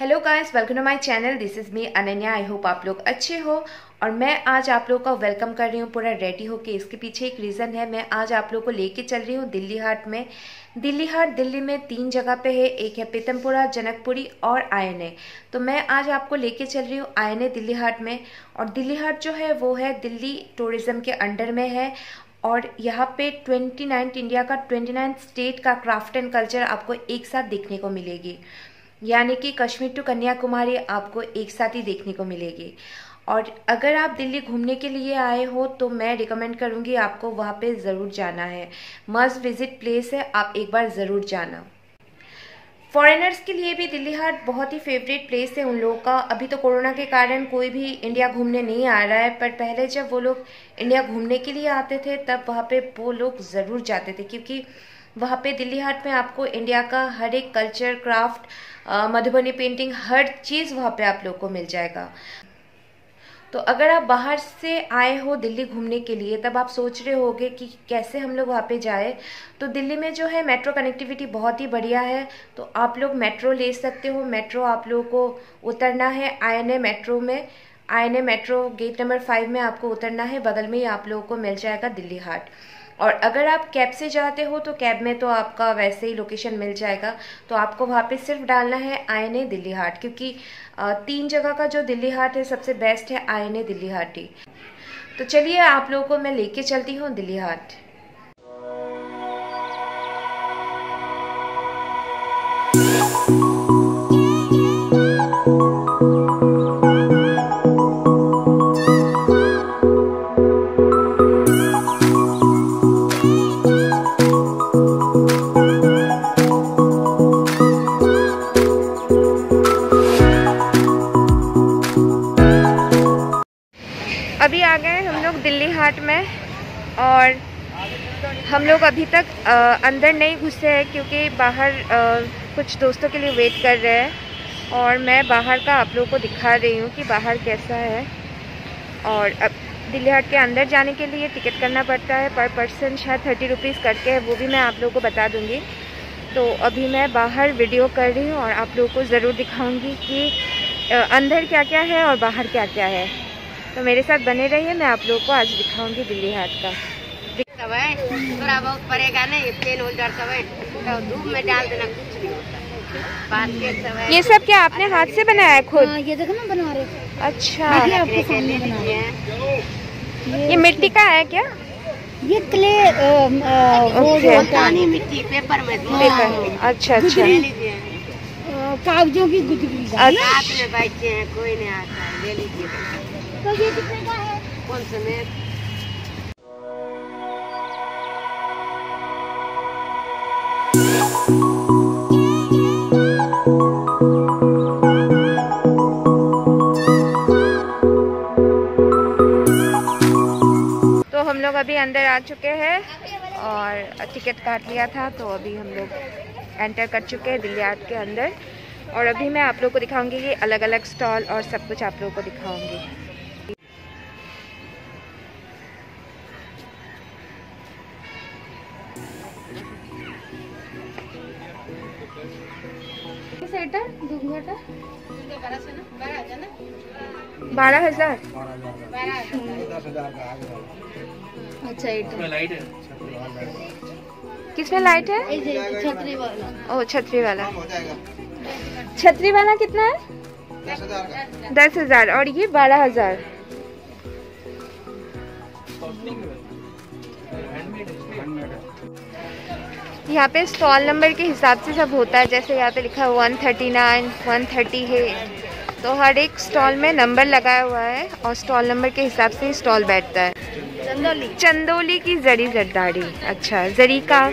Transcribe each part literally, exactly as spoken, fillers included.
Hello guys, welcome to my channel. This is me Ananya. I hope आप लोग अच्छे हो और मैं आज आप लोगों का वेलकम कर रही हूँ पूरा रेडी होके। इसके पीछे एक रीज़न है। मैं आज आप लोगों को लेके चल रही हूँ दिल्ली हाट में। दिल्ली हाट दिल्ली में तीन जगह पे है, एक है पीतमपुरा, जनकपुरी और आई एन ए। तो मैं आज आपको लेके चल रही हूँ आई एन ए दिल्ली हाट में। और दिल्ली हाट जो है वो है दिल्ली टूरिज़म के अंडर में है और यहाँ पे ट्वेंटी नाइन्थ इंडिया का ट्वेंटी नाइन्थ स्टेट का क्राफ्ट एंड कल्चर आपको एक साथ देखने को मिलेगी, यानी कि कश्मीर टू कन्याकुमारी आपको एक साथ ही देखने को मिलेगी। और अगर आप दिल्ली घूमने के लिए आए हो तो मैं रिकमेंड करूँगी आपको वहाँ पे ज़रूर जाना है। मस्ट विजिट प्लेस है, आप एक बार ज़रूर जाना। फॉरेनर्स के लिए भी दिल्ली हाट बहुत ही फेवरेट प्लेस है उन लोगों का। अभी तो कोरोना के कारण कोई भी इंडिया घूमने नहीं आ रहा है, पर पहले जब वो लोग इंडिया घूमने के लिए आते थे तब वहाँ पे वो लोग ज़रूर जाते थे, क्योंकि वहाँ पे दिल्ली हाट में आपको इंडिया का हर एक कल्चर, क्राफ्ट, मधुबनी पेंटिंग, हर चीज़ वहाँ पे आप लोग को मिल जाएगा। तो अगर आप बाहर से आए हो दिल्ली घूमने के लिए तब आप सोच रहे होगे कि कैसे हम लोग वहाँ पे जाए, तो दिल्ली में जो है मेट्रो कनेक्टिविटी बहुत ही बढ़िया है। तो आप लोग मेट्रो ले सकते हो। मेट्रो आप लोगों को उतरना है आई एन ए मेट्रो में। I N A metro gate number five में आपको उतरना है, बगल में ही आप लोगों को मिल जाएगा दिल्ली हाट। और अगर आप कैब से जाते हो तो कैब में तो आपका वैसे ही लोकेशन मिल जाएगा। तो आपको वहाँ पे सिर्फ डालना है आई एन ए दिल्ली हाट, क्योंकि तीन जगह का जो दिल्ली हाट है सबसे बेस्ट है आई एन ए दिल्ली हाट ही। तो चलिए आप लोगों को मैं लेके चलती हूँ दिल्ली हाट। अभी आ गए हम लोग दिल्ली हाट में और हम लोग अभी तक आ, अंदर नहीं घुसे हैं, क्योंकि बाहर आ, कुछ दोस्तों के लिए वेट कर रहे हैं। और मैं बाहर का आप लोगों को दिखा रही हूँ कि बाहर कैसा है। और अब दिल्ली हाट के अंदर जाने के लिए टिकट करना पड़ता है, पर पर्सन शायद थर्टी रुपीज़ करके है, वो भी मैं आप लोगों को बता दूँगी। तो अभी मैं बाहर वीडियो कर रही हूँ और आप लोगों को ज़रूर दिखाऊँगी कि आ, अंदर क्या क्या है और बाहर क्या क्या है। तो मेरे साथ बने रहिए, मैं आप लोगों को आज दिखाऊंगी दिल्ली हाट का। थोड़ा बहुत पड़ेगा ना ये पेन होल्डर सब, तो धूप में डाल देना, कुछ नहीं होता। ये सब क्या आपने हाथ से बनाया है खुद? ये देखो ना बना रहे। अच्छा, आपके सामने बना रहे हैं। ये मिट्टी का है क्या? ये क्ले मुल्तानी मिट्टी, पेपर में। अच्छा अच्छा, कागजों की गुदगुदी। हाथ में बैठे हैं, कोई नहीं आता है, ले लीजिए। तो ये कितने का है? कौन सा में? तो हम लोग अभी अंदर आ चुके हैं और टिकट काट लिया था, तो अभी हम लोग एंटर कर चुके हैं दिल्ली हाट के अंदर। और अभी मैं आप लोगों को दिखाऊंगी कि अलग अलग स्टॉल और सब कुछ आप लोगों को दिखाऊंगी। बारह हजार अच्छा, किसमें लाइट है? छतरी वाला। ओ, छतरी वाला, छतरी वाला कितना है? दस हजार और ये बारह हजार। यहाँ पे स्टॉल नंबर के हिसाब से सब होता है, जैसे यहाँ पे लिखा है one thirty nine, one thirty eight. तो हर एक स्टॉल में नंबर लगाया हुआ है और स्टॉल नंबर के हिसाब से स्टॉल बैठता है। चंदौली, चंदौली की जरी जरदारी। अच्छा, जरी का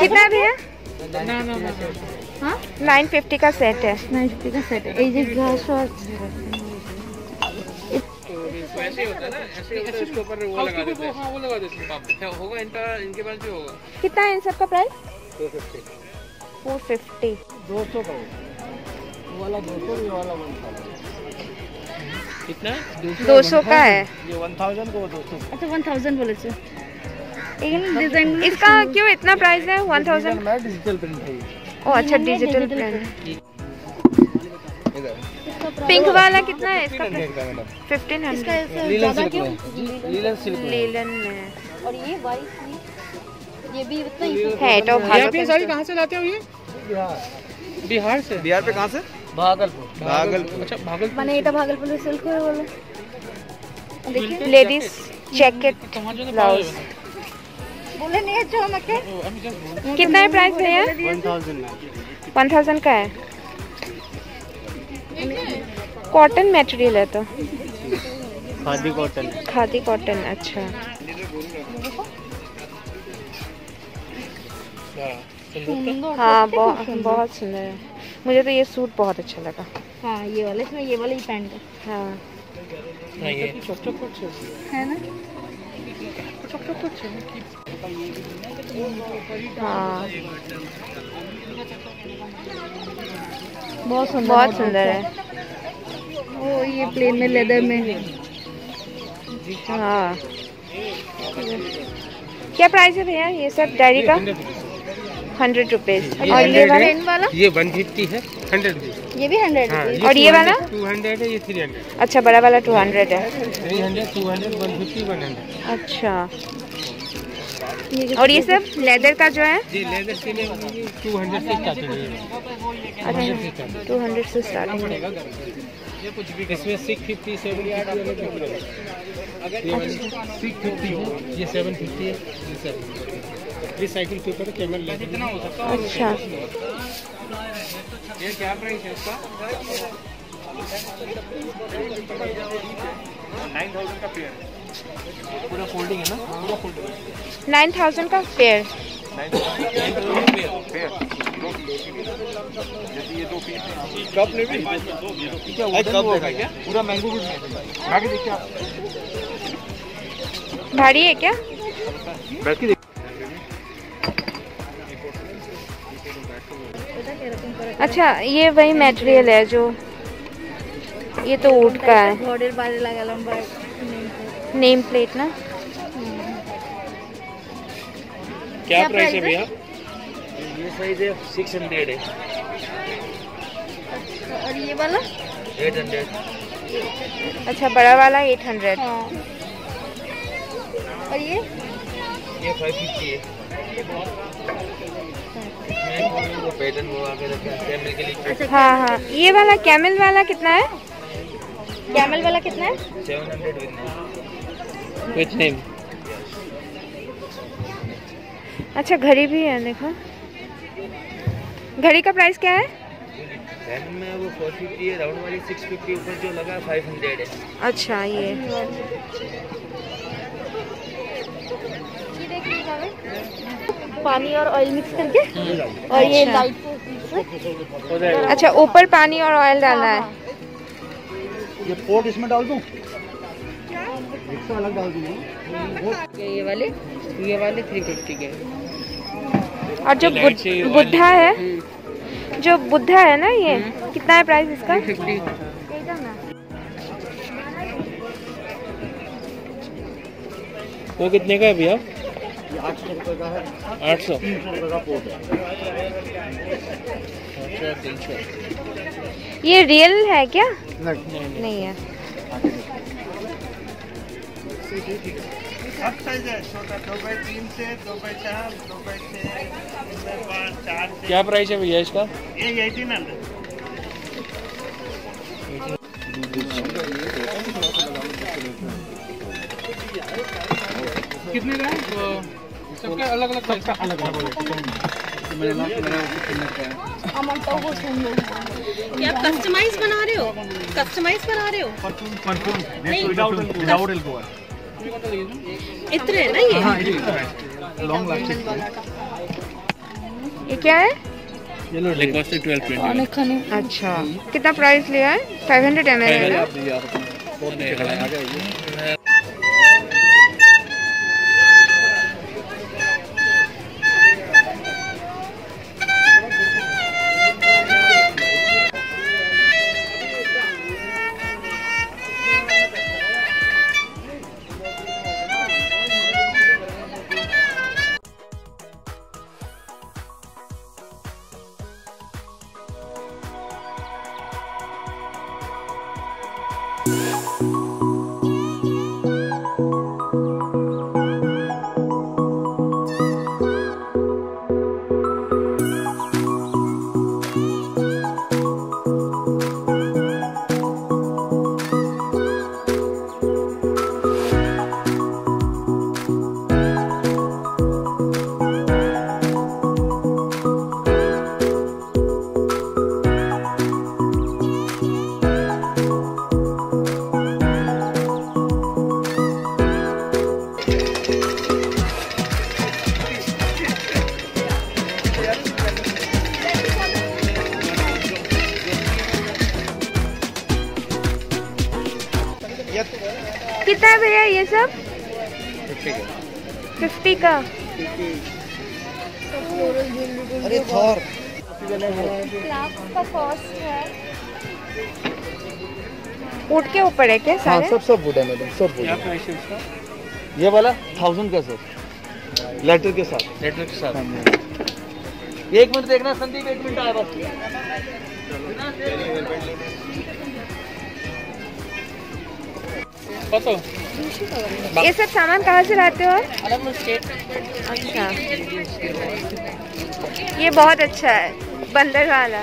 कितना भी है? नाइन फिफ्टी का सेट है। नाइन फिफ्टी का सेट है। ऐसे होता है ना, ऐसे होता है, इसके ऊपर वो लगा देते हैं। हाँ, वो लगा देते हैं। बाप रे, होगा इनका, इनके पास भी होगा। कितना है इन सब का प्राइस? Four fifty. दो सौ का वो वाला, दो सौ ये वाला वन थाउज़ेंड। कितना? दो सौ का है ये, वन थाउज़ेंड को दो सौ। अच्छा, वन थाउज़ेंड बोले थे। इन डिजाइन इसका क्यों इतना प्राइस है? वन थाउज़ेंड में डिजिटल प्रिंट है। ओ अच्छा, डिजिटल प्रिंट। पिंक वाला कितना है इसका? फिफ्टीन हंड्रेड लीलन में। और ये वाइट ये भी इतना है। तो ये सारी कहाँ से लाते हो? ये बिहार से। बिहार पे कहाँ से? भागलपुर। भागलपुर अच्छा भागलपुर माने ये भागलपुर सिल्क है बोलो। देखिए लेडीज जैकेट ब्लाउज बोले नहीं जो मके। कितना है प्राइस भैया? वन थाउजेंड का है। कॉटन मटेरियल है तो खादी कॉटन। खादी कॉटन अच्छा। हाँ बहुत सुंदर है। मुझे तो ये सूट बहुत अच्छा लगा। हाँ ये वाला इसमें ये वाला ही पैंट है। हाँ ये है ना। हाँ बहुत सुंदर बहुत सुंदर है। ओ ये प्लेन में लेदर में। हाँ क्या प्राइस है भैया ये सब डायरी का? Hundred rupees. और ये वाला इन वाला ये वन फिफ्टी है। हंड्रेड रुपीज ये भी हंड्रेड। हाँ, और ये वाला टू हंड्रेड है। ये थ्री हंड्रेड। अच्छा बड़ा वाला टू हंड्रेड है। Three hundred two hundred one fifty one hundred. अच्छा और ये सब लेदर का जो है लेदर के लिए टू हंड्रेड से स्टार्टिंग है। टू हंड्रेड से स्टार्टिंग। इसमें सिक्स फिफ्टी सेवन ये सेवन फिफ्टी है। रिसाइकिल पेपर कैमल ले कितना हो सकता है? अच्छा ये क्या प्राइस है इसका? नाइन थाउजेंड का पेयर। पूरा फोल्डिंग है ना? पूरा फोल्डिंग नाइन थाउजेंड का पेयर। ये दो पीस कप ले भी दो पीस क्या पूरा मैंगो गुड है। आगे देखिए आप भारी है क्या? बल्कि अच्छा ये वही मटेरियल है जो ये तो ऊट का है। नेम प्लेट ना क्या प्राइस है भैया? ये साइज है सिक्स हंड्रेड है। और ये वाला एट हंड्रेड। अच्छा बड़ा वाला एट हंड्रेड। और ये ये फाइव फिफ्टी है। वो पैटर्न वो आगे रखा है कैमल के लिए। हाँ हाँ ये वाला कैमल वाला कितना है? कैमल वाला कितना है? Seven hundred with name. अच्छा घड़ी भी है देखो। घड़ी का प्राइस क्या है? पैन में वो फोर फिफ्टी है। राउंड वाली सिक्स फिफ्टी। ऊपर जो लगा फाइव हंड्रेड है। अच्छा ये पानी और ऑयल मिक्स करके और ये लाइट। अच्छा ऊपर पानी और ऑयल डालना है। ये पोर्ट इसमें डाल दूं? अलग डाल दूं। ये वाले ये वाले थ्री फिफ्टी के। और जो बुद्धा है जो बुद्धा है ना ये कितना है प्राइस इसका? Three fifty. वो कितने का है भैया? आठ सौ रुपये का है। आठ सौ रुपये का पोट है। ये रियल है क्या? नहीं नहीं है। सब साइज है छोटा दो बाई तीन से दो बाई चार दो बाई छः। क्या प्राइस है भैया इसका? ये एटीन हंड्रेड। कितने का है? सबके अलग अलग सबका अलग अलग मेरा नाम मेरा कितने का है? अमन तो वो सुनो क्या कस्टमाइज बना रहे हो? कस्टमाइज बना रहे हो? परफ्यूम परफ्यूम नहीं विदाउट एल्कोहल इतने है ना ये। हां ये लॉन्ग लास्टिंग। ये क्या है? ये लो लेकोस्टे ट्वेल्व ट्वेंटी। अच्छा कितना प्राइस लिया है? फाइव हंड्रेड एम एल है ना। कितना है भैया ये सब? फिफ्टी का। अरे थोर का कॉस्ट है। वुड के ऊपर है क्या सारे? हाँ, सब सब वुड है मैडम, सब वुड। क्या प्राइस है इसका? ये वाला थाउजेंड का सर, लेटर के साथ। लेटर के साथ एक मिनट देखना संदीप, एक मिनट आया बस। ये सब सामान कहाँ से लाते हो? अच्छा, ये बहुत अच्छा है बंदर वाला।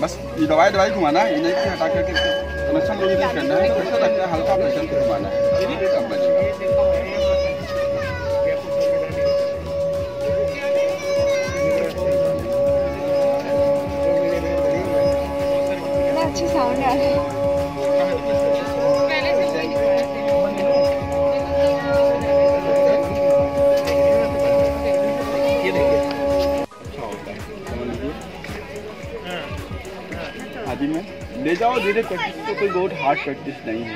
बस ये दवाई दवाई घुमाना है, इन्हें हटा के कनेक्शन लोड नहीं करना है, ऐसा लगता है हल्का प्रेशर पे घुमाना है। अच्छी साउंड आ रही है। आदि में ले जाओ धीरे, प्रैक्टिस तो कोई बहुत हार्ड प्रैक्टिस नहीं है,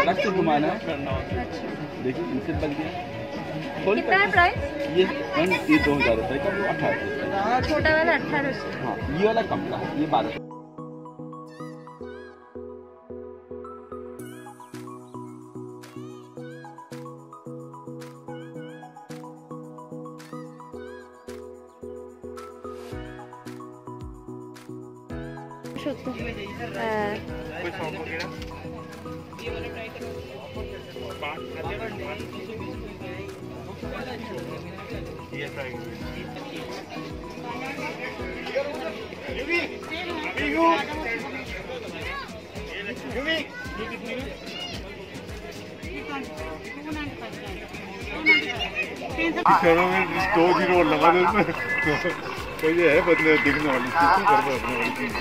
अलग से घुमाना है। देखिए इनसे बन गया। कितना है प्राइस? ये ये दो हजार रुपये का, वो अठारह। छोटा वाला अठारह सौ। हाँ ये वाला कम का, ये बारह। शहरों में दो जीरो लगा दो तो ये है बदले दिखने वाली चीज़ कर रहे अपने वाली चीज़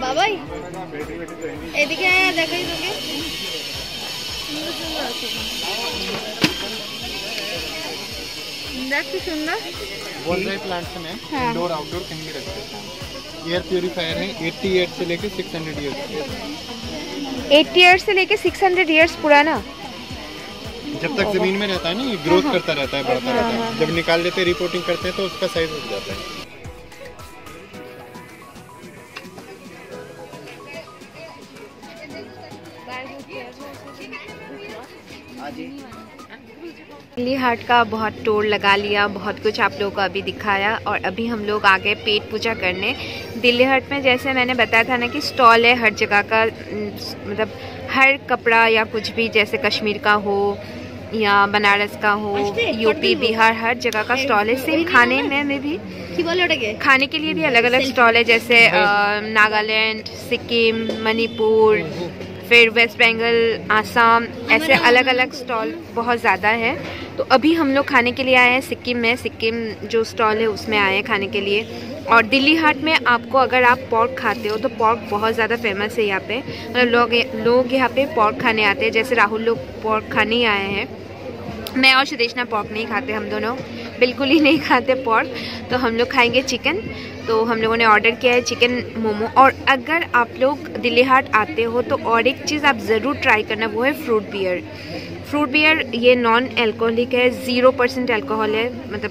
बाबा एदी क्या है देखा ही तो सुंदर वॉलराई प्लांट्स में इंडोर आउटडोर कहीं भी रखते हैं। एयर प्योरीफायर है अठासी से लेके छह सौ ईयर्स, अस्सी ईयर्स से लेके छह सौ ईयर्स पुराना। जब तक जमीन में रहता है ना ये ग्रोथ हाँ। करता रहता है, बढ़ता रहता है। हाँ। जब निकाल देते हैं, रिपोर्टिंग करते हैं तो उसका साइज हो जाता है। दिल्ली हाट का बहुत टूर लगा लिया, बहुत कुछ आप लोगों को अभी दिखाया और अभी हम लोग आ गए पेट पूजा करने। दिल्ली हाट में जैसे मैंने बताया था ना कि स्टॉल है हर जगह का, मतलब हर कपड़ा या कुछ भी, जैसे कश्मीर का हो या बनारस का हो, यूपी बिहार हर जगह का स्टॉल है। सेम खाने में, में भी खाने के लिए भी अलग अलग स्टॉल है, जैसे नागालैंड, सिक्किम, मणिपुर, फिर वेस्ट बंगाल, आसाम, ऐसे अलग अलग स्टॉल बहुत ज़्यादा है। तो अभी हम लोग खाने के लिए आए हैं सिक्किम में, सिक्किम जो स्टॉल है उसमें आए हैं खाने के लिए। और दिल्ली हाट में आपको, अगर आप पोर्क खाते हो तो पोर्क बहुत ज़्यादा फेमस है यहाँ पे, मतलब लोग लोग यहाँ पे पोर्क खाने आते हैं। जैसे राहुल लोग पोर्क खाने आए हैं, मैं और सुदेशना पोर्क नहीं खाते, हम दोनों बिल्कुल ही नहीं खाते पोर्क, तो हम लोग खाएंगे चिकन। तो हम लोगों ने ऑर्डर किया है चिकन मोमो। और अगर आप लोग दिल्ली हाट आते हो तो और एक चीज़ आप ज़रूर ट्राई करना, वो है फ्रूट बियर। फ्रूट बियर ये नॉन अल्कोहलिक है, ज़ीरो परसेंट अल्कोहल है, मतलब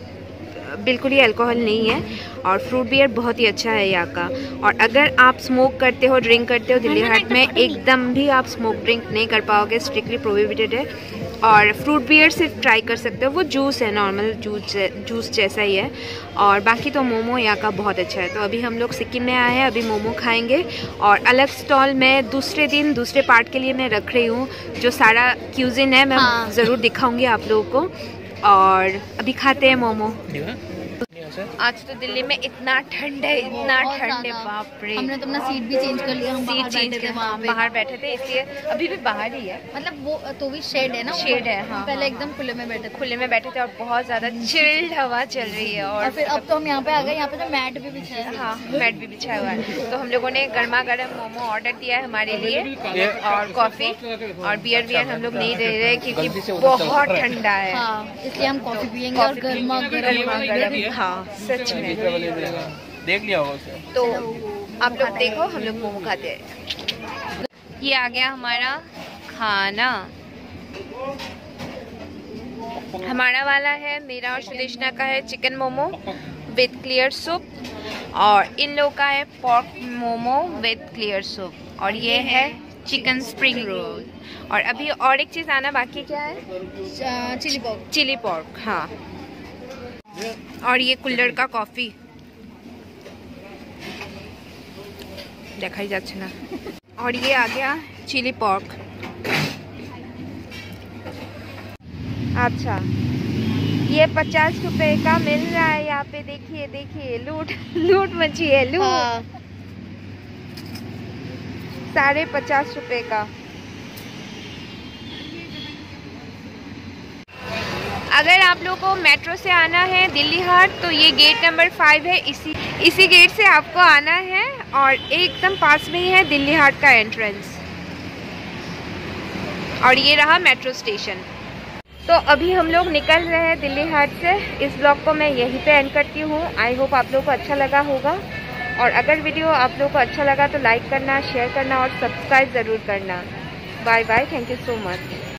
बिल्कुल ही अल्कोहल नहीं है। और फ्रूट बियर बहुत ही अच्छा है यहाँ का। और अगर आप स्मोक करते हो, ड्रिंक करते हो, दिल्ली हाट में एकदम भी आप स्मोक ड्रिंक नहीं कर पाओगे, स्ट्रिक्टली प्रोहिबिटेड है। और फ्रूट बियर सिर्फ ट्राई कर सकते हो, वो जूस है, नॉर्मल जूस जूस जैसा ही है। और बाकी तो मोमो यहाँ का बहुत अच्छा है। तो अभी हम लोग सिक्किम में आए हैं, अभी मोमो खाएंगे। और अलग स्टॉल मैं दूसरे दिन दूसरे पार्ट के लिए मैं रख रही हूँ, जो सारा क्यूजिन है मैं ज़रूर दिखाऊँगी आप लोगों को। और अभी खाते हैं मोमो। ऐसे। आज तो दिल्ली में इतना ठंड है, इतना ठंड है, बाप रे। हमने तो अपना सीट भी चेंज कर लिया, हम बाहर बैठे थे, वहाँ बाहर बैठे थे इसलिए अभी भी बाहर ही है, मतलब वो तो भी शेड है ना, शेड है। हाँ, पहले एकदम खुले में बैठे खुले में बैठे थे और बहुत ज्यादा चिल्ड हवा चल रही है। और फिर अब तो हम यहाँ पे आ गए, यहाँ पे तो मैट भी बिछा है। हाँ, मैट भी बिछा हुआ है। तो हम लोगों ने गर्मा गर्म मोमो ऑर्डर दिया है हमारे लिए, और कॉफी और बियर बियर हम लोग नहीं दे रहे क्योंकि बहुत ठंडा है। हाँ, इसलिए हम कॉफी पियेंगे और गर्मा गर्म। हाँ, सच में देख लिया होगा उसे। तो आप लोग देखो, हम लोग मोमो खाते हैं। ये आ गया हमारा खाना, हमारा वाला है, मेरा और सुदेशना का है chicken momo with clear soup, और इन लोग का है pork momo with clear soup, और ये है चिकन स्प्रिंग रोल। और अभी और एक चीज़ आना बाकी, क्या है? Chilli pork. चिली पॉर्क, हाँ। और ये कुल्लड़ का कॉफ़ी देखा ही जाता ना। और ये आ गया चिली पॉर्क। अच्छा, ये पचास रुपए का मिल रहा है यहाँ पे, देखिए देखिए, लूट लूट मची है, लूट। हाँ। साढ़े पचास रुपए का। अगर आप लोगों को मेट्रो से आना है दिल्ली हाट तो ये गेट नंबर फाइव है, इसी इसी गेट से आपको आना है, और एकदम पास में ही है दिल्ली हाट का एंट्रेंस। और ये रहा मेट्रो स्टेशन। तो अभी हम लोग निकल रहे हैं दिल्ली हाट से। इस ब्लॉग को मैं यहीं पे एंड करती हूँ। आई होप आप लोगों को अच्छा लगा होगा, और अगर वीडियो आप लोगों को अच्छा लगा तो लाइक करना, शेयर करना और सब्सक्राइब ज़रूर करना। Bye bye, thank you so much.